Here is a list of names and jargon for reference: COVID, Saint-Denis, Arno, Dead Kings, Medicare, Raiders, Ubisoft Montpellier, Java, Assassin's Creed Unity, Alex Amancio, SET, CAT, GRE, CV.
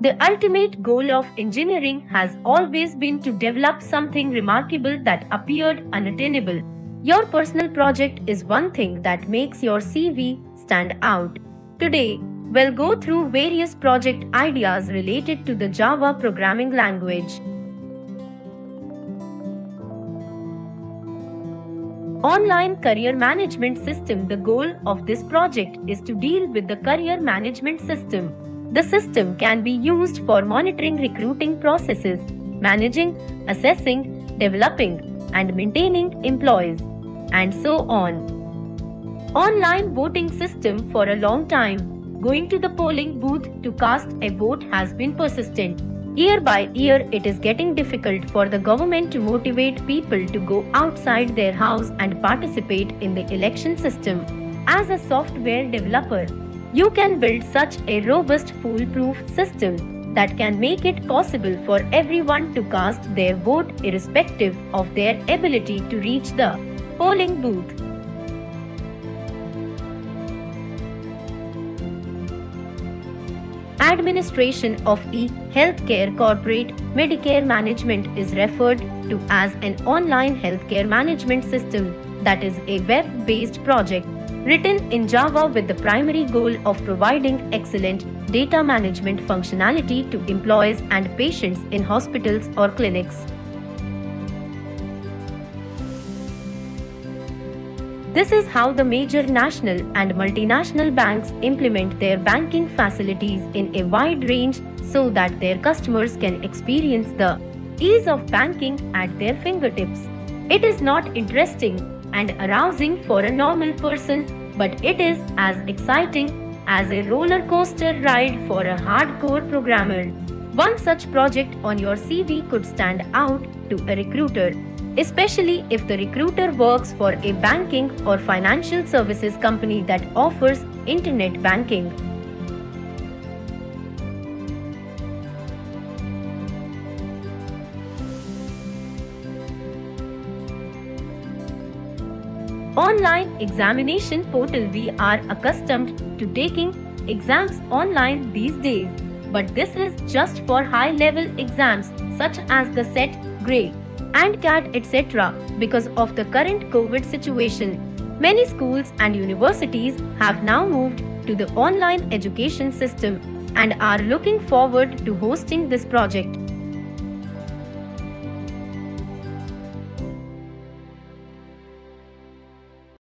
The ultimate goal of engineering has always been to develop something remarkable that appeared unattainable. Your personal project is one thing that makes your CV stand out. Today, we'll go through various project ideas related to the Java programming language. Online Career Management System. The goal of this project is to deal with the career management system. The system can be used for monitoring recruiting processes, managing, assessing, developing, and maintaining employees, and so on. Online voting system. For a long time, going to the polling booth to cast a vote has been persistent. Year by year, it is getting difficult for the government to motivate people to go outside their house and participate in the election system. As a software developer, you can build such a robust, foolproof system that can make it possible for everyone to cast their vote irrespective of their ability to reach the polling booth. Administration of e-healthcare. Corporate Medicare management is referred to as an online healthcare management system that is a web-based project written in Java with the primary goal of providing excellent data management functionality to employees and patients in hospitals or clinics. This is how the major national and multinational banks implement their banking facilities in a wide range so that their customers can experience the ease of banking at their fingertips. It is not interesting and arousing for a normal person, but it is as exciting as a roller coaster ride for a hardcore programmer. One such project on your CV could stand out to a recruiter, especially if the recruiter works for a banking or financial services company that offers internet banking. Online examination portal. We are accustomed to taking exams online these days, but this is just for high-level exams such as the SET, GRE, and CAT, etc. Because of the current COVID situation, many schools and universities have now moved to the online education system and are looking forward to hosting this project.